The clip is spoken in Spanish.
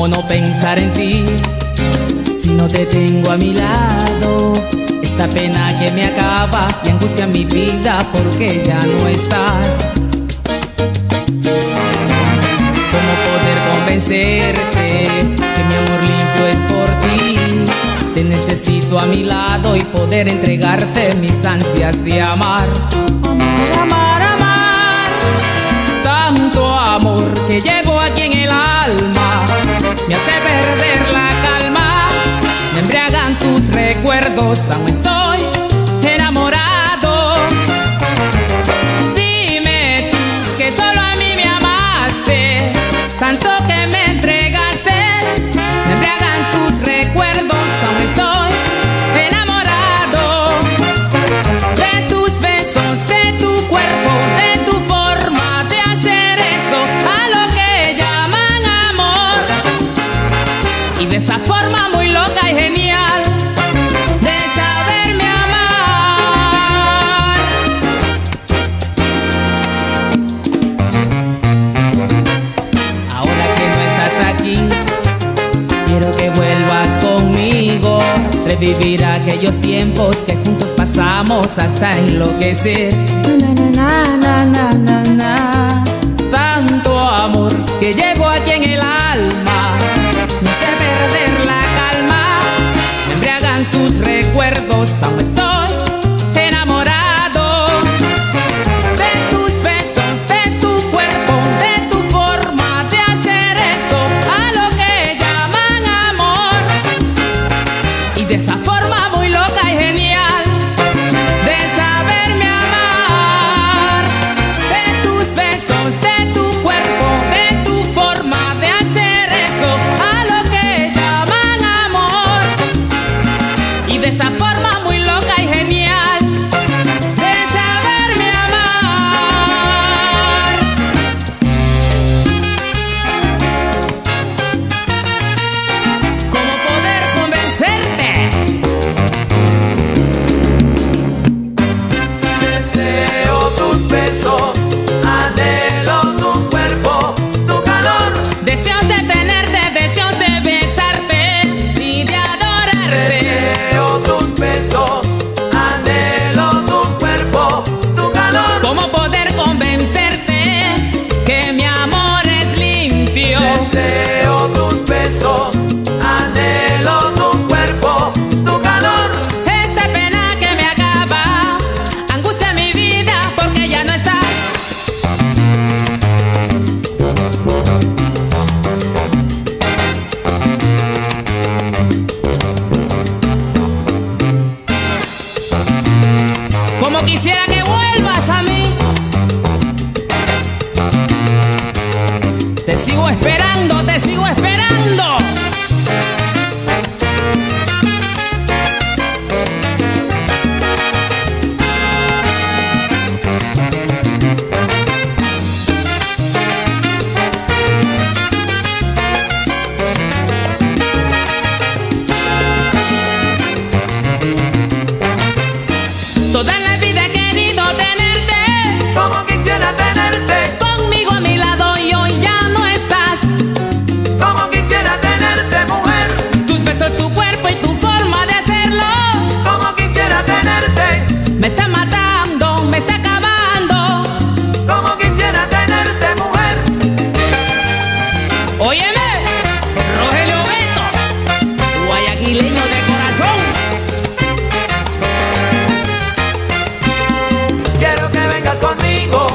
¿Cómo no pensar en ti? Si no te tengo a mi lado, esta pena que me acaba y angustia mi vida porque ya no estás. ¿Cómo poder convencerte que mi amor limpio es por ti? Te necesito a mi lado y poder entregarte mis ansias de amar. Amar, amar, amar. Tanto amor que llevo aquí en el alma me hace perder la calma, me embriagan tus recuerdos, aún estoy enamorado. Dime tú que solo a mí me amaste, tanto que me entregaste, me embriagan tus recuerdos, aún estoy enamorado. De tus besos, de tu cuerpo, de tu forma de hacer eso a lo que llaman amor, y de esa forma muy loca y genial de saberme amar. Ahora que no estás aquí, quiero que vuelvas conmigo, revivir aquellos tiempos que juntos pasamos hasta enloquecer. Na, na, na, na, na, na. Tanto amor que llevo aquí en el alma me hace perder la calma, me embriagan tus recuerdos, aún estoy enamorado. De tus besos, de tu cuerpo, de tu forma de hacer eso a lo que llaman amor, y de esa forma muy loca y genial de saberme amar. De tus besos, de tu cuerpo, de tu forma de hacer eso a lo que llaman amor, y de esa forma muy loca y genial de saberme amar. ¿Cómo poder convencerte? Deseo tus besos, anhelo tu cuerpo, tu calor. Deseos de tenerte, deseos de besarte y de adorarte. Deseo tus besos, anhelo tu cuerpo, tu calor. ¿Cómo poder convencerte que mi amor es limpio? Deseo tus besos, anhelo tu cuerpo, tu calor. Esta pena que me acaba angustia mi vida porque ya no estás. Como quisiera que vuelvas a mí, te sigo esperando, te sigo esperando. Toda la vida he querido tenerte, como quisiera tenerte, conmigo a mi lado y hoy ya no estás. como quisiera tenerte, mujer, Tus besos, tu cuerpo y tu forma de hacerlo como quisiera tenerte, me está matando, me está acabando. como quisiera tenerte, mujer. Óyeme, Rogelio Beto, guayaquileño de corazón. Quiero que vengas conmigo.